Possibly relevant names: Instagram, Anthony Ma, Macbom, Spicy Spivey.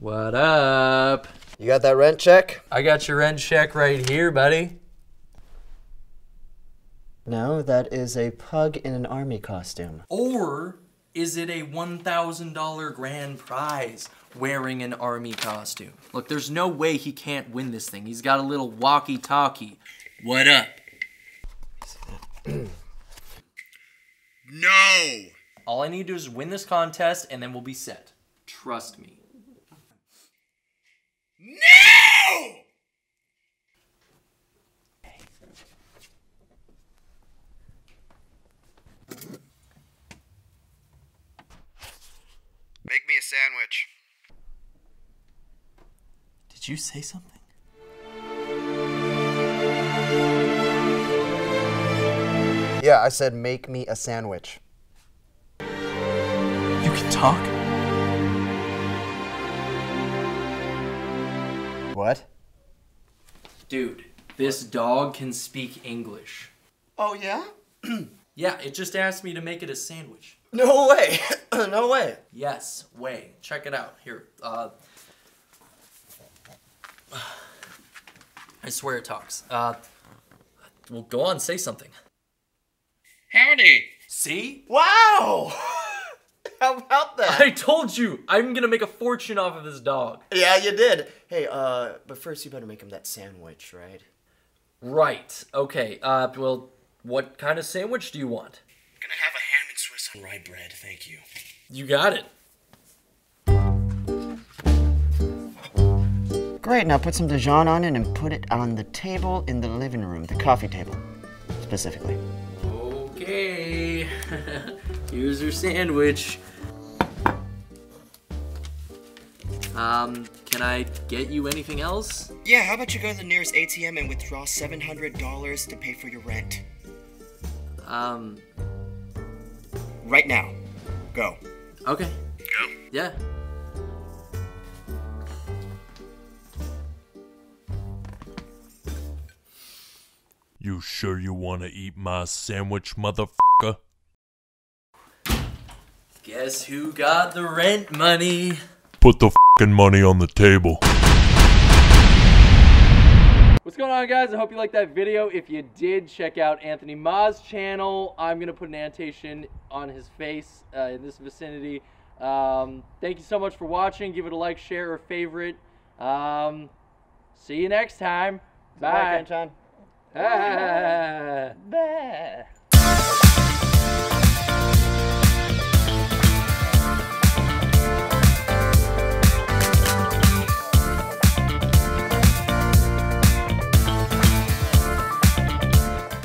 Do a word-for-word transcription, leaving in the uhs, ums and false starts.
What up? You got that rent check? I got your rent check right here, buddy. No, that is a pug in an army costume. Or is it a one thousand dollar grand prize wearing an army costume? Look, there's no way he can't win this thing. He's got a little walkie-talkie. What up? No! All I need to do is win this contest and then we'll be set. Trust me. No! Make me a sandwich. Did you say something? Yeah, I said make me a sandwich. You can talk? What? Dude, this dog can speak English. Oh, yeah? Yeah, it just asked me to make it a sandwich. No way! No way! Yes, way. Check it out. Here, uh... I swear it talks. Uh... Well, go on, say something. Howdy! See? Wow! How about that? I told you! I'm gonna make a fortune off of this dog. Yeah, you did. Hey, uh, but first you better make him that sandwich, right? Right. Okay, uh, well, what kind of sandwich do you want? I'm gonna have a ham and Swiss on rye bread, thank you. You got it. Great, now put some Dijon on it and put it on the table in the living room, the coffee table, specifically. Okay. Here's your sandwich. Um, can I get you anything else? Yeah, how about you go to the nearest A T M and withdraw seven hundred dollars to pay for your rent? Um... Right now. Go. Okay. Go. Yeah. You sure you want to eat my sandwich, motherfucker? Guess who got the rent money? Put the fucking money on the table. What's going on, guys? I hope you liked that video. If you did, check out Anthony Ma's channel. I'm gonna put an annotation on his face uh, in this vicinity. Um, thank you so much for watching. Give it a like, share, or favorite. Um, see you next time. Bye. Bye.